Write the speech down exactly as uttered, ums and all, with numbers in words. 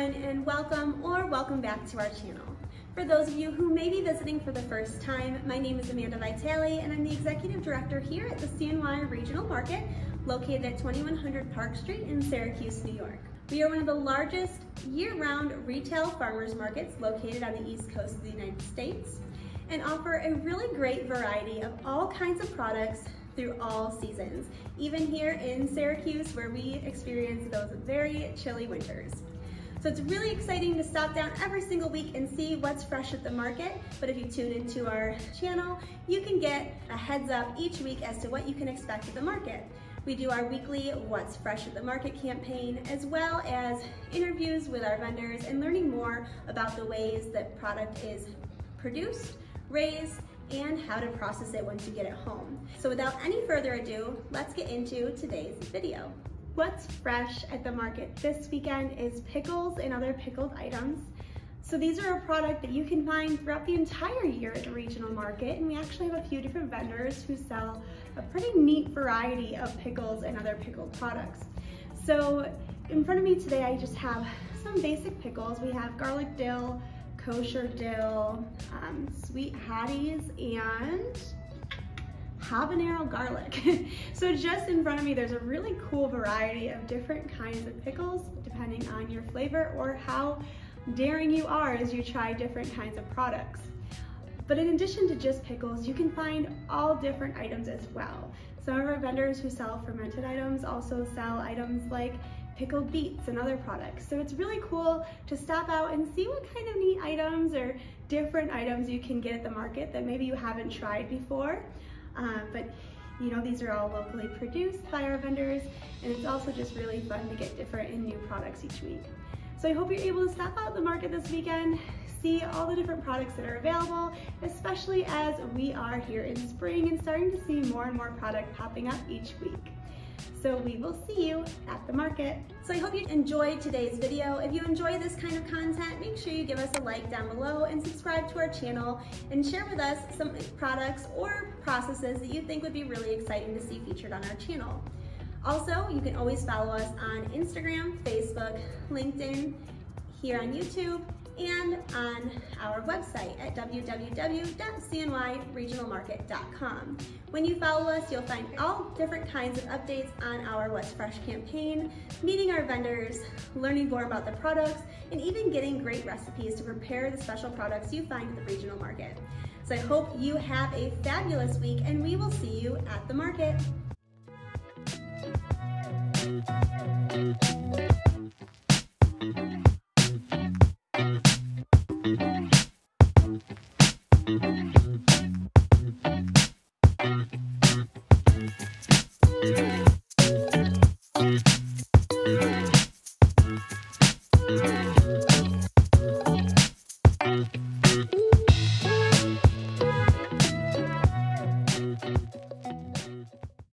everyone, and welcome or welcome back to our channel. For those of you who may be visiting for the first time, my name is Amanda Vitale, and I'm the Executive Director here at the C N Y Regional Market, located at twenty-one hundred Park Street in Syracuse, New York. We are one of the largest year-round retail farmers markets located on the East Coast of the United States, and offer a really great variety of all kinds of products through all seasons, even here in Syracuse where we experience those very chilly winters. So it's really exciting to stop down every single week and see what's fresh at the market, but if you tune into our channel, you can get a heads up each week as to what you can expect at the market. We do our weekly What's Fresh at the Market campaign, as well as interviews with our vendors and learning more about the ways that product is produced, raised, and how to process it once you get it home. So without any further ado, let's get into today's video. What's fresh at the market this weekend is pickles and other pickled items. So these are a product that you can find throughout the entire year at the regional market, and we actually have a few different vendors who sell a pretty neat variety of pickles and other pickled products. So in front of me today, I just have some basic pickles. We have garlic dill, kosher dill, um, sweet Hattie's, and habanero garlic. So just in front of me, there's a really cool variety of different kinds of pickles, depending on your flavor or how daring you are as you try different kinds of products. But in addition to just pickles, you can find all different items as well. Some of our vendors who sell fermented items also sell items like pickled beets and other products. So it's really cool to stop out and see what kind of neat items or different items you can get at the market that maybe you haven't tried before. Uh, but you know, these are all locally produced by our vendors, and it's also just really fun to get different and new products each week. So I hope you're able to stop out at the market this weekend, see all the different products that are available, especially as we are here in spring and starting to see more and more product popping up each week. So we will see you at the market. So I hope you enjoyed today's video. If you enjoy this kind of content, make sure you give us a like down below and subscribe to our channel, and share with us some products or processes that you think would be really exciting to see featured on our channel. Also, you can always follow us on Instagram, Facebook, LinkedIn, here on YouTube, and on our website at w w w dot c n y regional market dot com. When you follow us, you'll find all different kinds of updates on our What's Fresh campaign, meeting our vendors, learning more about the products, and even getting great recipes to prepare the special products you find at the regional market. So I hope you have a fabulous week, and we will see you at the market.